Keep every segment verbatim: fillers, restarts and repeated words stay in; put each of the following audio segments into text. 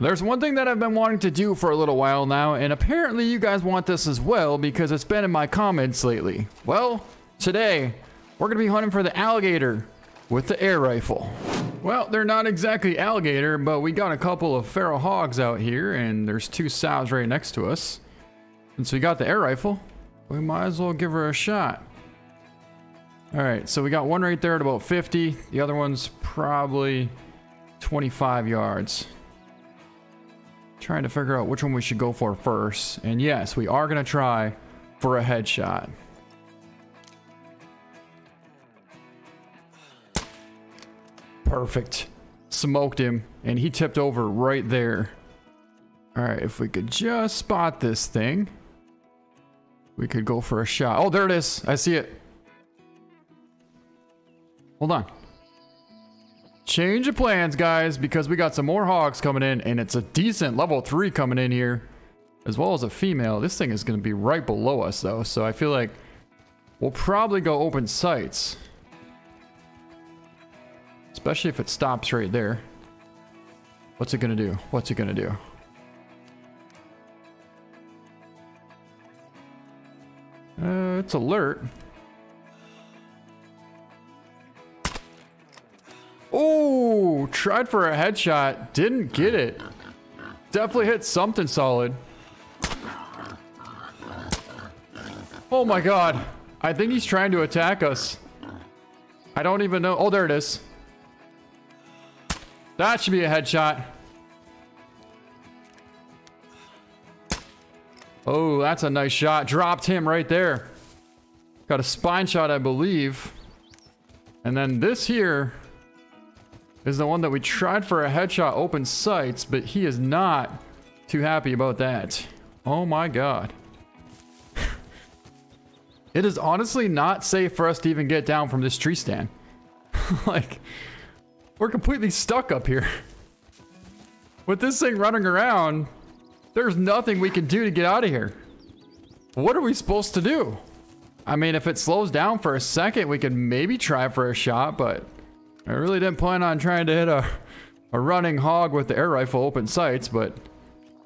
There's one thing that I've been wanting to do for a little while now, and apparently you guys want this as well because it's been in my comments lately. Well, today, we're gonna be hunting for the alligator with the air rifle. Well, they're not exactly alligator, but we got a couple of feral hogs out here, and there's two sows right next to us. And so we got the air rifle, we might as well give her a shot. All right, so we got one right there at about fifty. The other one's probably twenty-five yards. Trying to figure out which one we should go for first. And yes, we are gonna try for a headshot. Perfect. Smoked him, and he tipped over right there. All right, if we could just spot this thing, we could go for a shot. Oh, there it is. I see it. Hold on. Change of plans, guys, because we got some more hogs coming in, and it's a decent level three coming in here, as well as a female. This thing is going to be right below us, though, so I feel like we'll probably go open sights, especially if it stops right there. What's it going to do? What's it going to do? Uh, it's alert. Oh, tried for a headshot, didn't get it. Definitely hit something solid. Oh my god, I think he's trying to attack us. I don't even know. Oh, there it is. That should be a headshot. Oh, that's a nice shot. Dropped him right there. Got a spine shot, I believe. And then this here is the one that we tried for a headshot open sights, but he is not too happy about that. Oh my god. It is honestly not safe for us to even get down from this tree stand. Like, we're completely stuck up here. With this thing running around, there's nothing we can do to get out of here. What are we supposed to do? I mean, if it slows down for a second, we could maybe try for a shot, but I really didn't plan on trying to hit a, a running hog with the air rifle open sights, but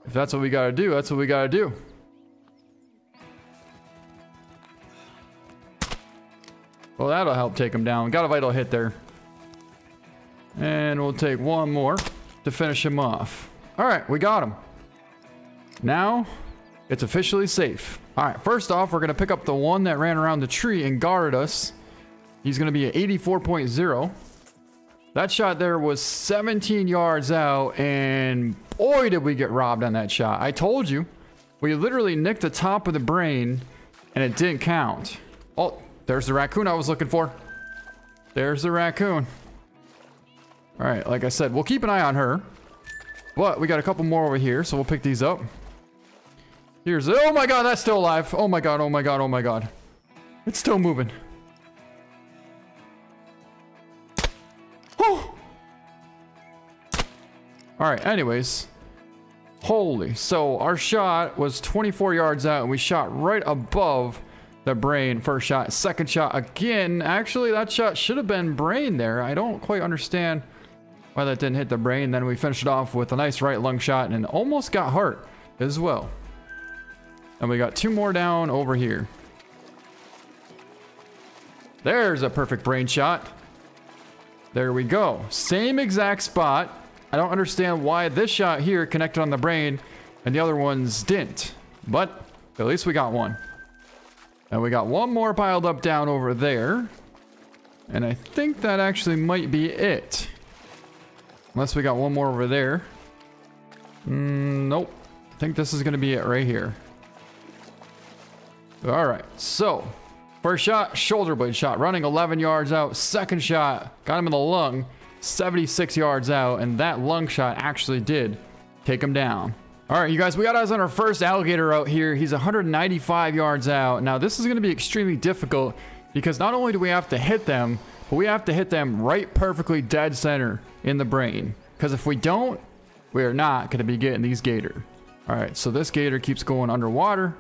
if that's what we gotta do, that's what we gotta do. Well, that'll help take him down. Got a vital hit there. And we'll take one more to finish him off. All right, we got him. Now, it's officially safe. All right, first off, we're gonna pick up the one that ran around the tree and guarded us. He's gonna be at eighty-four point zero. That shot there was seventeen yards out, and boy, did we get robbed on that shot. I told you, we literally nicked the top of the brain, and it didn't count. Oh, there's the raccoon I was looking for. There's the raccoon. All right, like I said, we'll keep an eye on her, but we got a couple more over here, so we'll pick these up. Here's, oh my god, that's still alive. Oh my god, oh my god, oh my god. It's still moving. All right, anyways, holy, so our shot was twenty-four yards out, and we shot right above the brain. First shot, second shot again. Actually, that shot should have been brain there. I don't quite understand why that didn't hit the brain. Then we finished it off with a nice right lung shot and almost got heart as well. And we got two more down over here. There's a perfect brain shot. There we go. Same exact spot. I don't understand why this shot here connected on the brain and the other ones didn't, but at least we got one. And we got one more piled up down over there. And I think that actually might be it. Unless we got one more over there. Mm, nope. I think this is gonna be it right here. All right, so first shot, shoulder blade shot, running eleven yards out. Second shot, got him in the lung. seventy-six yards out, and that lung shot actually did take him down. All right, you guys, we got eyes on our first alligator out here. He's one hundred ninety-five yards out. Now, this is going to be extremely difficult because not only do we have to hit them, but we have to hit them right perfectly dead center in the brain. Because if we don't, we are not going to be getting these gator. All right, so this gator keeps going underwater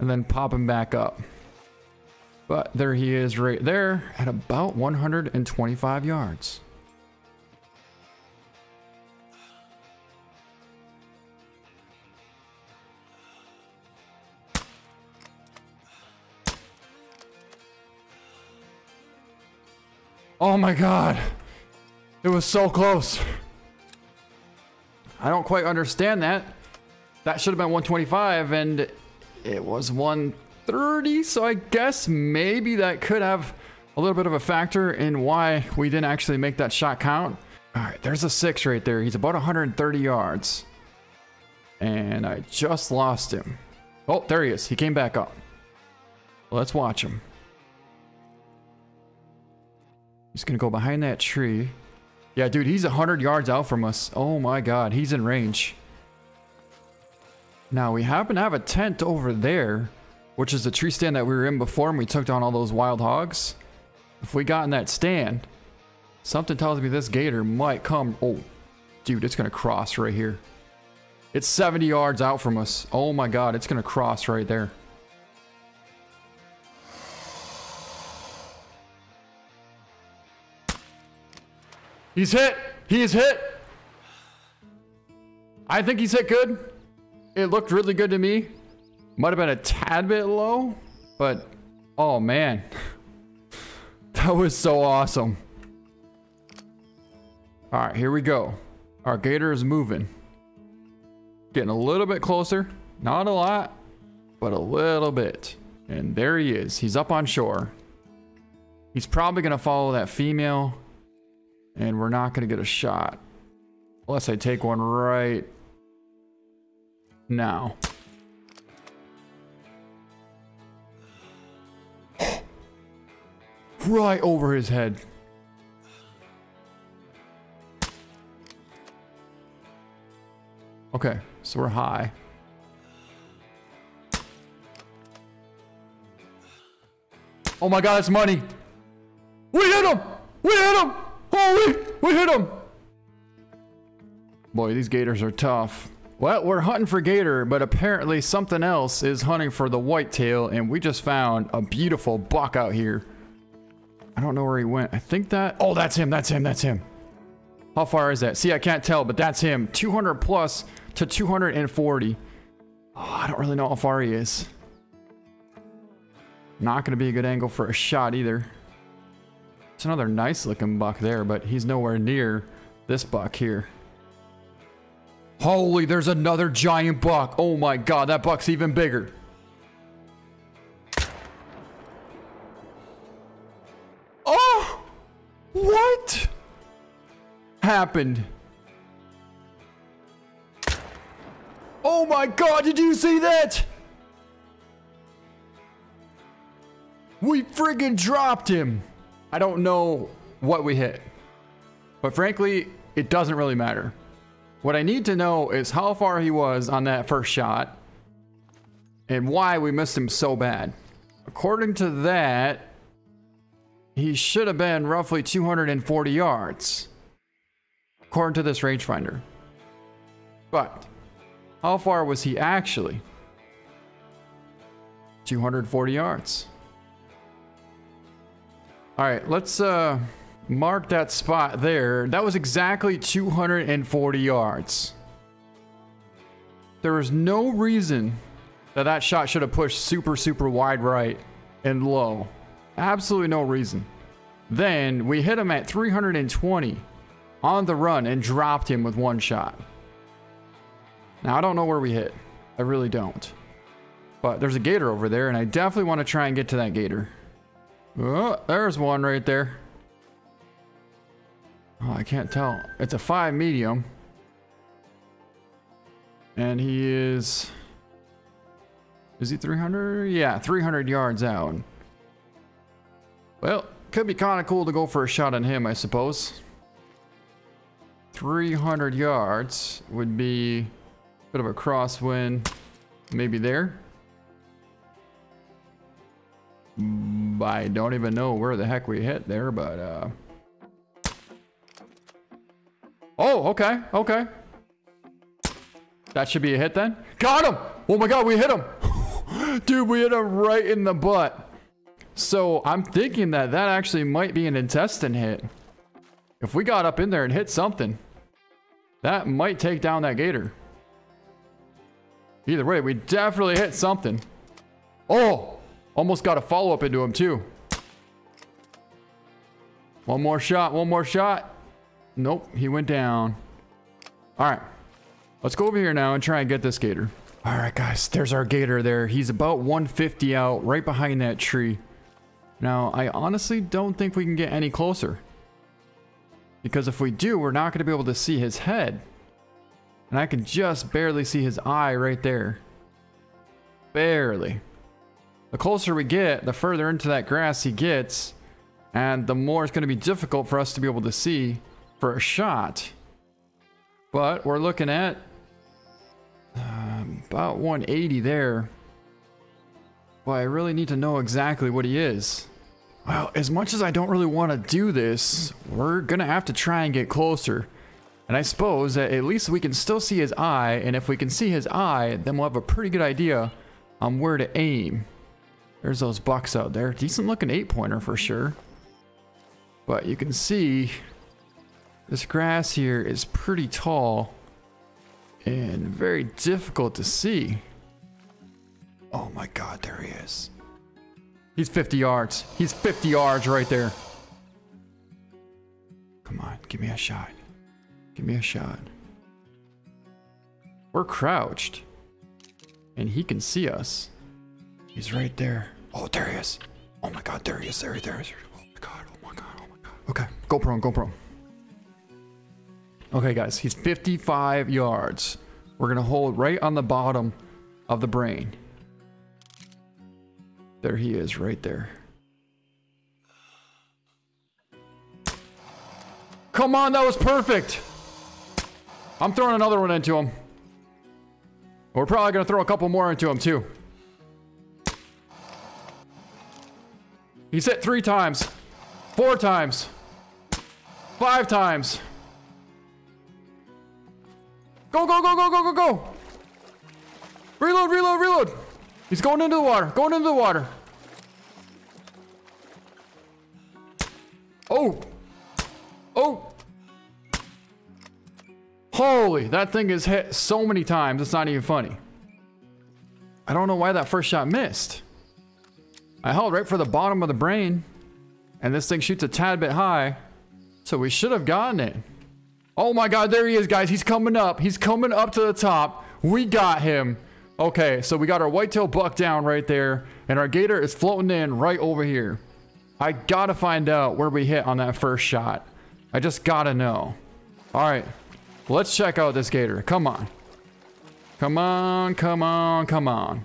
and then popping back up. But there he is right there at about one hundred twenty-five yards. Oh my god. It was so close. I don't quite understand that. That should have been one twenty-five and it was one thirty. So I guess maybe that could have a little bit of a factor in why we didn't actually make that shot count. All right, there's a six right there. He's about one hundred thirty yards. And I just lost him. Oh, there he is. He came back up. Let's watch him. He's going to go behind that tree. Yeah, dude, he's one hundred yards out from us. Oh my god, he's in range. Now, we happen to have a tent over there, which is the tree stand that we were in before and we took down all those wild hogs. If we got in that stand, something tells me this gator might come. Oh, dude, it's going to cross right here. It's seventy yards out from us. Oh my god, it's going to cross right there. He's hit. He is hit. I think he's hit good. It looked really good to me. Might have been a tad bit low, but oh man. That was so awesome. All right, here we go. Our gator is moving. Getting a little bit closer. Not a lot, but a little bit. And there he is. He's up on shore. He's probably going to follow that female. And we're not going to get a shot. Unless I take one right now. Right over his head. Okay, so we're high. Oh my god, that's money. We hit him! We hit him! Holy, we hit him! Boy, these gators are tough. Well, we're hunting for gator, but apparently something else is hunting for the whitetail, and we just found a beautiful buck out here. I don't know where he went. I think that... Oh, that's him, that's him, that's him. How far is that? See, I can't tell, but that's him. two hundred plus to two hundred forty. Oh, I don't really know how far he is. Not going to be a good angle for a shot either. It's another nice looking buck there, but he's nowhere near this buck here. Holy, there's another giant buck. Oh my god, that buck's even bigger. Oh! What happened? Oh my god, did you see that? We friggin' dropped him. I don't know what we hit, but frankly, it doesn't really matter. What I need to know is how far he was on that first shot and why we missed him so bad. According to that, he should have been roughly two hundred forty yards, according to this rangefinder. But how far was he actually? two hundred forty yards. All right, let's uh, mark that spot there. That was exactly two hundred forty yards. There is no reason that that shot should have pushed super, super wide right and low. Absolutely no reason. Then we hit him at three hundred twenty on the run and dropped him with one shot. Now, I don't know where we hit. I really don't. But there's a gator over there, and I definitely want to try and get to that gator. Oh, there's one right there. Oh, I can't tell. It's a five medium. And he is... Is he three hundred? Yeah, three hundred yards out. Well, could be kind of cool to go for a shot on him, I suppose. three hundred yards would be a bit of a crosswind. Maybe there. I don't even know where the heck we hit there, but uh oh, okay, okay. That should be a hit then. Got him! Oh my god, we hit him! Dude, we hit him right in the butt. So I'm thinking that that actually might be an intestine hit. If we got up in there and hit something, that might take down that gator. Either way, we definitely hit something. Oh! Almost got a follow-up into him, too. One more shot. One more shot. Nope. He went down. All right. Let's go over here now and try and get this gator. All right, guys. There's our gator there. He's about one fifty out right behind that tree. Now, I honestly don't think we can get any closer. Because if we do, we're not going to be able to see his head. And I can just barely see his eye right there. Barely. The closer we get, the further into that grass he gets. And the more it's going to be difficult for us to be able to see for a shot. But we're looking at uh, about one eighty there. But I really need to know exactly what he is. Well, as much as I don't really want to do this, we're going to have to try and get closer. And I suppose that at least we can still see his eye. And if we can see his eye, then we'll have a pretty good idea on where to aim. There's those bucks out there. Decent looking eight pointer for sure. But you can see this grass here is pretty tall and very difficult to see. Oh my God, there he is. He's fifty yards. He's fifty yards right there. Come on, give me a shot. Give me a shot. We're crouched. And he can see us. He's right there. Oh, there he is. Oh my God, there he is. There he is. There he is. Oh my God. Oh my God. Oh my God. Okay. Go prone. Go prone. Okay, guys. He's fifty-five yards. We're going to hold right on the bottom of the brain. There he is right there. Come on. That was perfect. I'm throwing another one into him. We're probably going to throw a couple more into him too. He's hit three times, four times, five times. Go, go, go, go, go, go, go. Reload, reload, reload. He's going into the water, going into the water. Oh, oh. Holy, that thing is hit so many times, it's not even funny. I don't know why that first shot missed. I held right for the bottom of the brain, and this thing shoots a tad bit high, so we should have gotten it. Oh my God, there he is, guys. He's coming up. He's coming up to the top. We got him. Okay, so we got our whitetail buck down right there, and our gator is floating in right over here. I gotta find out where we hit on that first shot. I just gotta know. All right. Let's check out this gator. Come on. Come on, come on, come on.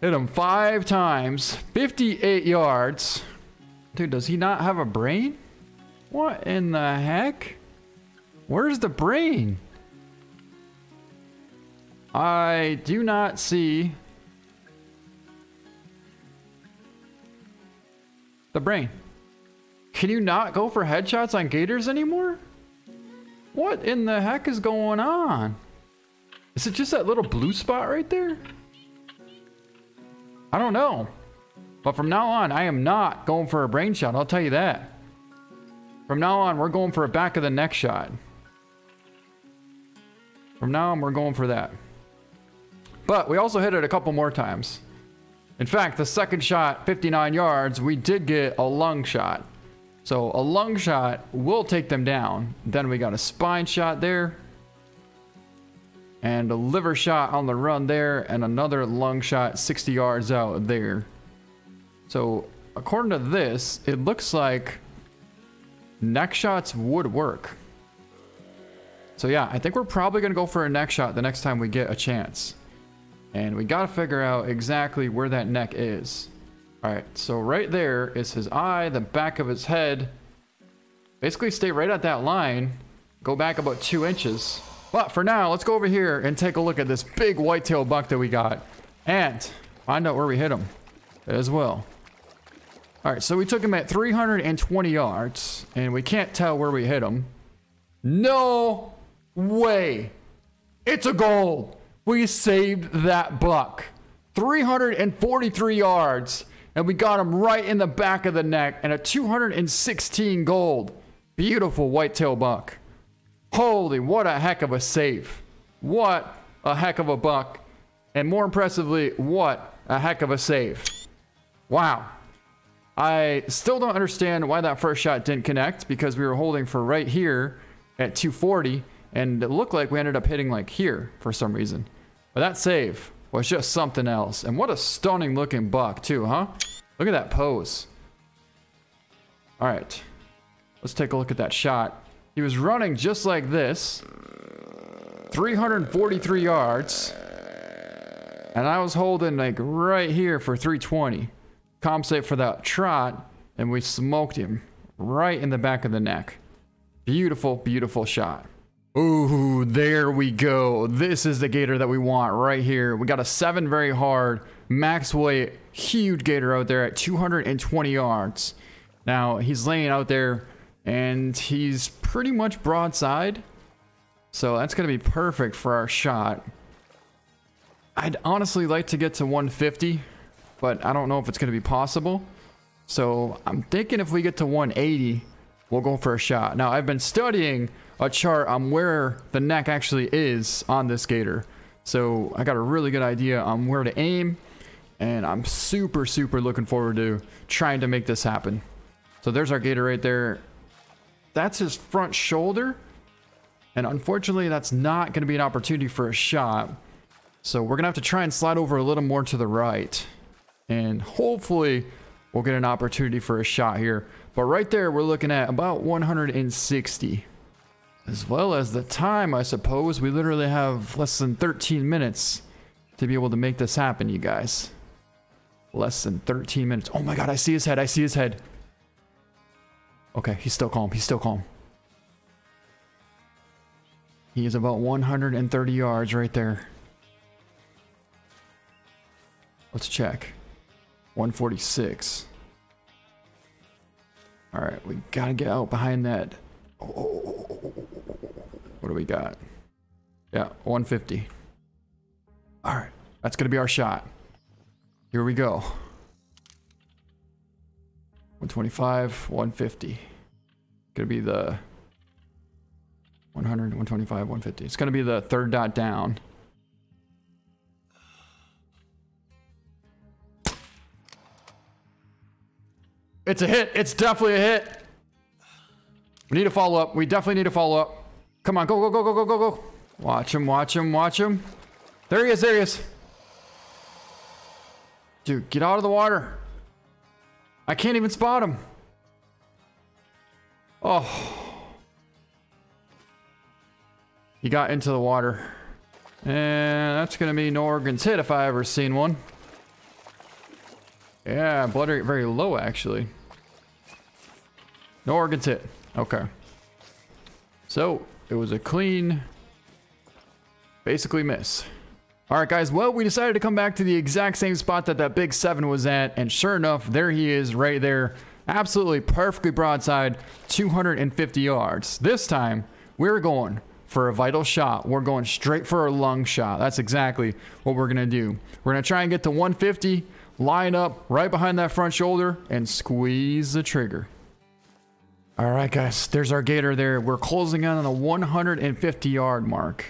Hit him five times. fifty-eight yards. Dude, does he not have a brain? What in the heck? Where's the brain? I do not see the brain. Can you not go for headshots on gators anymore? What in the heck is going on? Is it just that little blue spot right there? I don't know. But from now on, I am not going for a brain shot. I'll tell you that. From now on, we're going for a back of the neck shot. From now on, we're going for that. But we also hit it a couple more times. In fact, the second shot, fifty-nine yards, we did get a lung shot. So a lung shot will take them down. Then we got a spine shot there. And a liver shot on the run there. And another lung shot sixty yards out there. So according to this, it looks like neck shots would work. So yeah, I think we're probably going to go for a neck shot the next time we get a chance. And we got to figure out exactly where that neck is. All right, so right there is his eye, the back of his head. Basically stay right at that line, go back about two inches. But for now, let's go over here and take a look at this big whitetail buck that we got and find out where we hit him as well. All right, so we took him at three hundred twenty yards and we can't tell where we hit him. No way. It's a goal. We saved that buck. three hundred forty-three yards. And we got him right in the back of the neck and a two hundred sixteen gold. Beautiful whitetail buck. Holy, what a heck of a save. What a heck of a buck. And more impressively, what a heck of a save. Wow. I still don't understand why that first shot didn't connect, because we were holding for right here at two forty, and it looked like we ended up hitting like here for some reason. But that save was just something else. And what a stunning looking buck too, huh? Look at that pose. All right, let's take a look at that shot. He was running just like this, three forty-three yards, and I was holding like right here for three twenty. Comp save for that trot, and we smoked him right in the back of the neck. Beautiful, beautiful shot. Ooh, there we go. This is the gator that we want right here. We got a seven very hard, max weight, huge gator out there at two hundred twenty yards. Now, he's laying out there, and he's pretty much broadside. So that's going to be perfect for our shot. I'd honestly like to get to one fifty, but I don't know if it's going to be possible. So I'm thinking if we get to one eighty, we'll go for a shot. Now, I've been studying a chart on where the neck actually is on this gator. So I got a really good idea on where to aim, and I'm super, super looking forward to trying to make this happen. So there's our gator right there. That's his front shoulder. And unfortunately, that's not going to be an opportunity for a shot. So we're going to have to try and slide over a little more to the right, and hopefully we'll get an opportunity for a shot here. But right there, we're looking at about one sixty, as well as the time, I suppose. We literally have less than thirteen minutes to be able to make this happen, you guys. Less than thirteen minutes. Oh my God, I see his head. I see his head. Okay, he's still calm. He's still calm. He is about one thirty yards right there. Let's check. one forty-six. All right, we gotta get out behind that. Oh, what do we got? Yeah, one fifty. All right, that's gonna be our shot. Here we go. one twenty-five, one fifty. Gonna be the one hundred, one twenty-five, one fifty. It's gonna be the third dot down. It's a hit. It's definitely a hit. We need a follow up. We definitely need a follow up. Come on. Go, go, go, go, go, go, go. Watch him. Watch him. Watch him. There he is. There he is. Dude, get out of the water. I can't even spot him. Oh. He got into the water. And that's going to be Norgan's hit if I ever seen one. Yeah, blood rate very low, actually. No organs hit. Okay. So, it was a clean, basically miss. All right, guys. Well, we decided to come back to the exact same spot that that big seven was at. And sure enough, there he is right there. Absolutely perfectly broadside, two hundred fifty yards. This time, we're going for a vital shot. We're going straight for a lung shot. That's exactly what we're going to do. We're going to try and get to one fifty, line up right behind that front shoulder, and squeeze the trigger. All right, guys, there's our gator there. We're closing in on the one hundred fifty yard mark.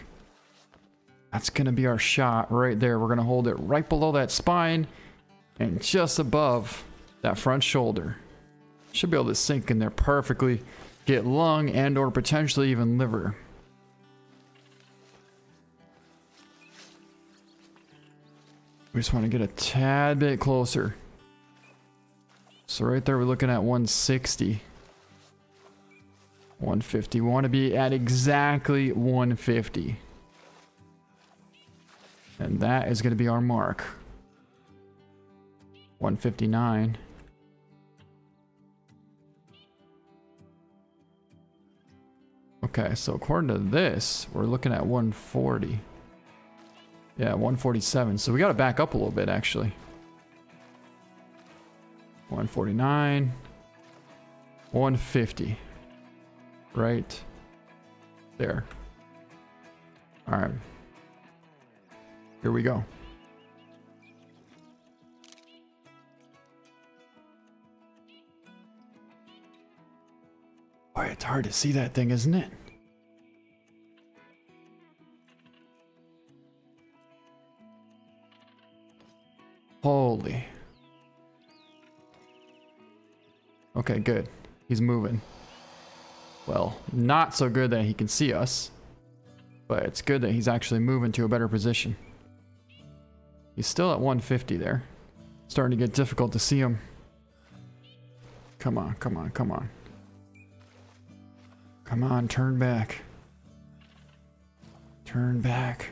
That's going to be our shot right there. We're going to hold it right below that spine and just above that front shoulder. Should be able to sink in there perfectly, get lung and or potentially even liver. We just want to get a tad bit closer. So right there, we're looking at one sixty. one fifty. We want to be at exactly one fifty. And that is going to be our mark. one fifty-nine. Okay, so according to this, we're looking at one forty. Yeah, one forty-seven. So we got to back up a little bit, actually. one forty-nine. one fifty. Right there. All right. Here we go. Boy, it's hard to see that thing, isn't it? Holy. Okay, good. He's moving. Well, not so good that he can see us, but it's good that he's actually moving to a better position. He's still at one fifty there. Starting to get difficult to see him. Come on, come on, come on. Come on, turn back. Turn back.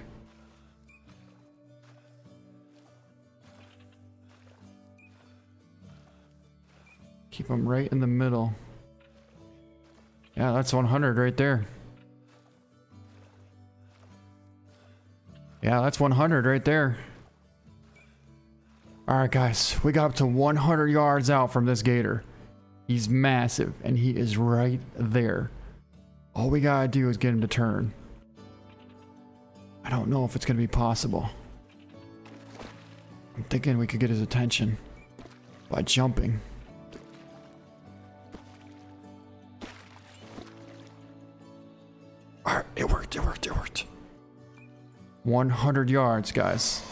Keep him right in the middle. Yeah, that's one hundred right there. Yeah, that's one hundred right there. All right, guys, we got up to one hundred yards out from this gator. He's massive, and he is right there. All we gotta do is get him to turn. I don't know if it's gonna be possible. I'm thinking we could get his attention by jumping. All right, it worked, it worked, it worked. one hundred yards, guys.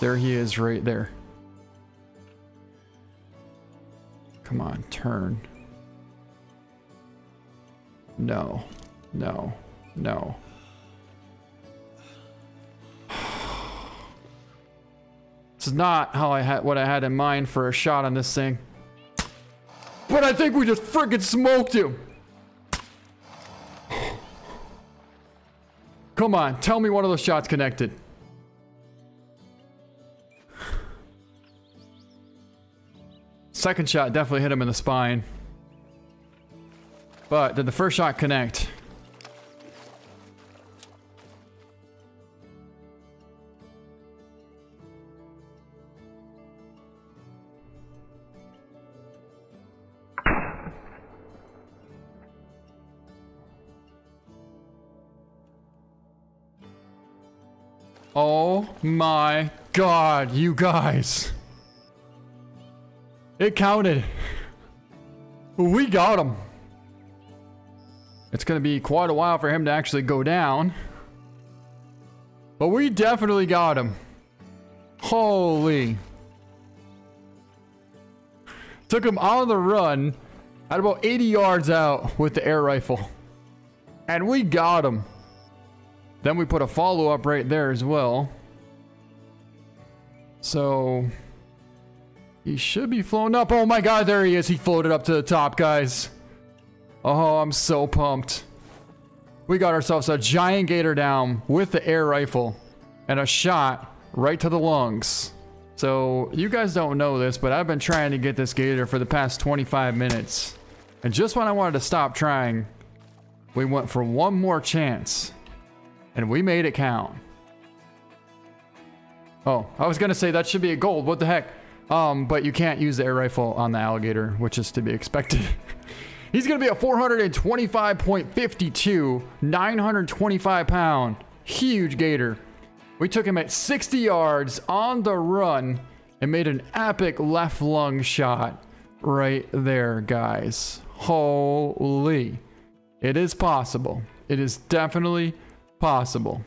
There he is right there. Come on, turn. No, no, no. This is not how I had what I had in mind for a shot on this thing. But I think we just freaking smoked him. Come on, tell me one of those shots connected. Second shot definitely hit him in the spine. But did the first shot connect? Oh my God, you guys. It counted. We got him. It's going to be quite a while for him to actually go down. But we definitely got him. Holy. Took him on the run at about eighty yards out with the air rifle. And we got him. Then we put a follow-up right there as well. So... he should be flown up. Oh my God, there he is. He floated up to the top, guys. Oh, I'm so pumped. We got ourselves a giant gator down with the air rifle and a shot right to the lungs. So you guys don't know this, but I've been trying to get this gator for the past twenty-five minutes. And just when I wanted to stop trying, we went for one more chance and we made it count. Oh, I was going to say that should be a gold. What the heck? Um, but you can't use the air rifle on the alligator, which is to be expected. He's going to be a four twenty-five point five two, nine hundred twenty-five pound, huge gator. We took him at sixty yards on the run and made an epic left lung shot right there, guys. Holy. It is possible. It is definitely possible.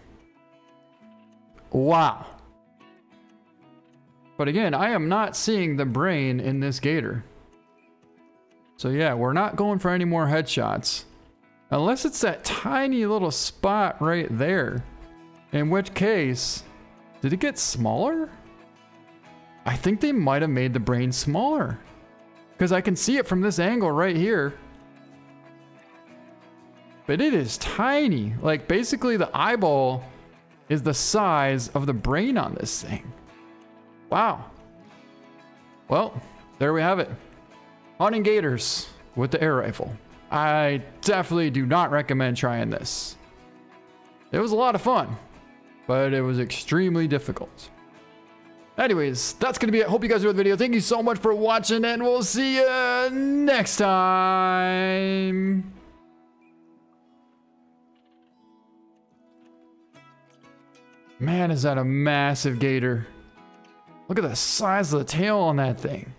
Wow. But again, I am not seeing the brain in this gator. So yeah, we're not going for any more headshots. Unless it's that tiny little spot right there. In which case, did it get smaller? I think they might have made the brain smaller. Because I can see it from this angle right here. But it is tiny. Like basically the eyeball is the size of the brain on this thing. Wow. Well, there we have it. Hunting gators with the air rifle. I definitely do not recommend trying this. It was a lot of fun, but it was extremely difficult. Anyways, that's going to be it. Hope you guys enjoyed the video. Thank you so much for watching, and we'll see you next time. Man, is that a massive gator. Look at the size of the tail on that thing.